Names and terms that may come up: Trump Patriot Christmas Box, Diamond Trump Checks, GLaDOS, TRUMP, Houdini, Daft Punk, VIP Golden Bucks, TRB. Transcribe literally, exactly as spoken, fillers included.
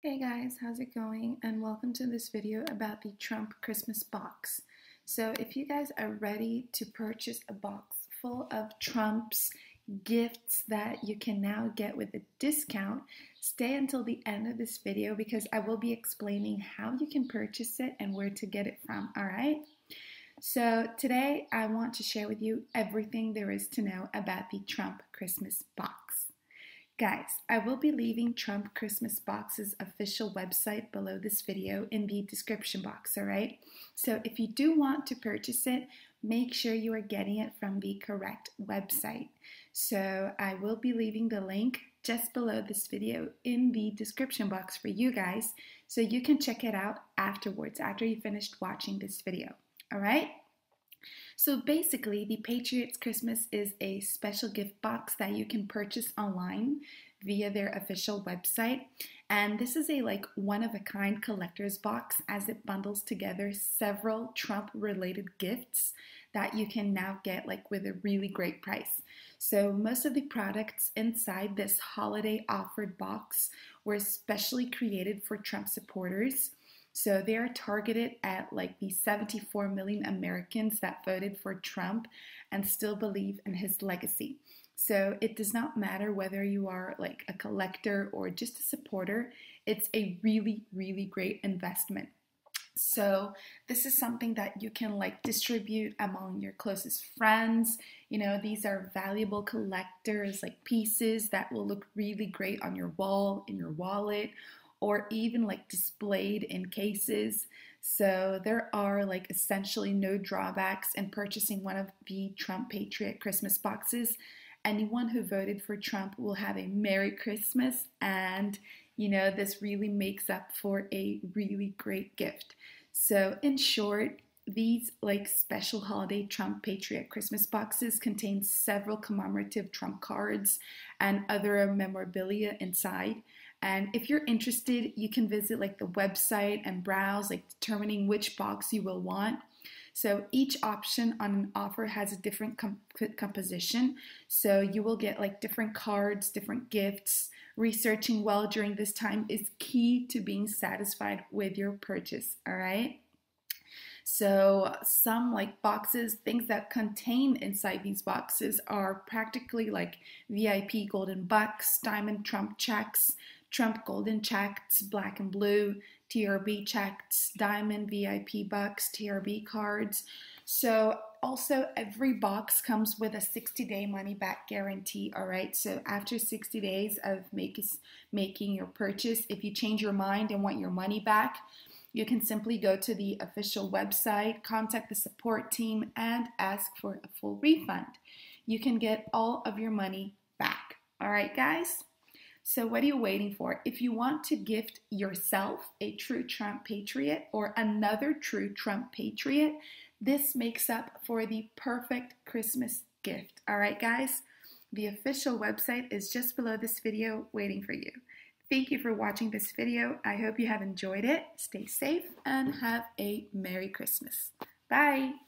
Hey guys, how's it going? And welcome to this video about the Trump Christmas box. So if you guys are ready to purchase a box full of Trump's gifts that you can now get with a discount, stay until the end of this video because I will be explaining how you can purchase it and where to get it from, alright? So today I want to share with you everything there is to know about the Trump Christmas box. Guys, I will be leaving Trump Christmas Box's official website below this video in the description box, alright? So if you do want to purchase it, make sure you are getting it from the correct website. So I will be leaving the link just below this video in the description box for you guys, so you can check it out afterwards, after you finished watching this video, alright? So basically, the Patriots Christmas is a special gift box that you can purchase online via their official website. And this is a like one-of-a-kind collector's box as it bundles together several Trump-related gifts that you can now get like with a really great price. So most of the products inside this holiday offered box were specially created for Trump supporters. So they are targeted at like the seventy-four million Americans that voted for Trump and still believe in his legacy. So it does not matter whether you are like a collector or just a supporter, it's a really, really great investment. So this is something that you can like distribute among your closest friends. You know, these are valuable collectors like pieces that will look really great on your wall, in your wallet, or even like displayed in cases. So there are like essentially no drawbacks in purchasing one of the Trump Patriot Christmas boxes. Anyone who voted for Trump will have a Merry Christmas, and you know, this really makes up for a really great gift. So in short, these like special holiday Trump Patriot Christmas boxes contain several commemorative Trump cards and other memorabilia inside. And if you're interested, you can visit like the website and browse, like determining which box you will want. So each option on an offer has a different comp composition. So you will get like different cards, different gifts. Researching well during this time is key to being satisfied with your purchase, all right? So some like boxes, things that contain inside these boxes are practically like V I P Golden Bucks, Diamond Trump Checks, Trump Golden Checks, Black and Blue, T R B Checks, Diamond V I P Bucks, T R B cards. So also every box comes with a sixty day money back guarantee, all right? So after sixty days of make, making your purchase, if you change your mind and want your money back, you can simply go to the official website, contact the support team, and ask for a full refund. You can get all of your money back. All right, guys? So what are you waiting for? If you want to gift yourself a true Trump Patriot or another true Trump Patriot, this makes up for the perfect Christmas gift. All right, guys? The official website is just below this video waiting for you. Thank you for watching this video. I hope you have enjoyed it. Stay safe and have a Merry Christmas. Bye.